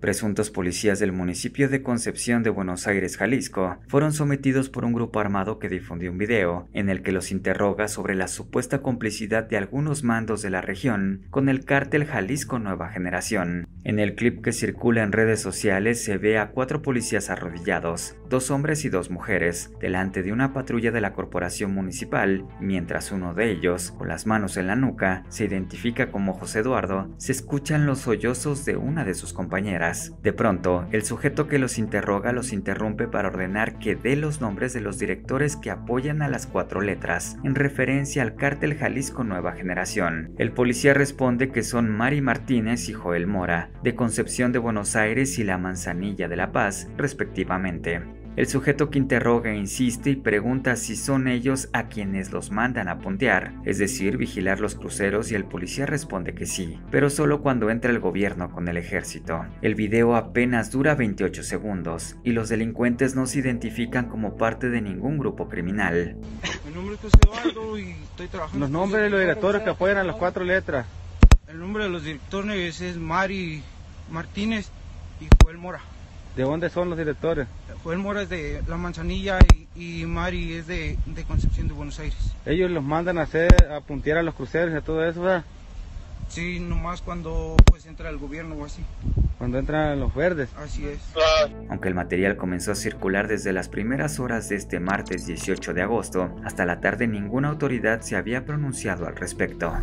Presuntos policías del municipio de Concepción de Buenos Aires, Jalisco, fueron sometidos por un grupo armado que difundió un video en el que los interroga sobre la supuesta complicidad de algunos mandos de la región con el Cártel Jalisco Nueva Generación. En el clip que circula en redes sociales se ve a 4 policías arrodillados, 2 hombres y 2 mujeres, delante de una patrulla de la Corporación Municipal, mientras uno de ellos, con las manos en la nuca, se identifica como José Eduardo, se escuchan los sollozos de una de sus compañeras. De pronto, el sujeto que los interroga los interrumpe para ordenar que dé los nombres de los directores que apoyan a las 4 letras, en referencia al Cártel Jalisco Nueva Generación. El policía responde que son Mari Martínez y Joel Mora, de Concepción de Buenos Aires y La Manzanilla de la Paz, respectivamente. El sujeto que interroga insiste y pregunta si son ellos a quienes los mandan a puntear, es decir, vigilar los cruceros, y el policía responde que sí, pero solo cuando entra el gobierno con el ejército. El video apenas dura 28 segundos y los delincuentes no se identifican como parte de ningún grupo criminal. Mi nombre es José Eduardo y estoy trabajando. Los nombres de los directores que apoyan a las 4 letras. El nombre de los directores es Mari Martínez y Joel Mora. ¿De dónde son los directores? Joel Mora es de La Manzanilla y Mari es de Concepción de Buenos Aires. ¿Ellos los mandan a puntear a los cruceros y a todo eso, verdad? Sí, nomás cuando entra el gobierno o así. Cuando entran los verdes. Así es. Aunque el material comenzó a circular desde las primeras horas de este martes 18 de agosto, hasta la tarde ninguna autoridad se había pronunciado al respecto.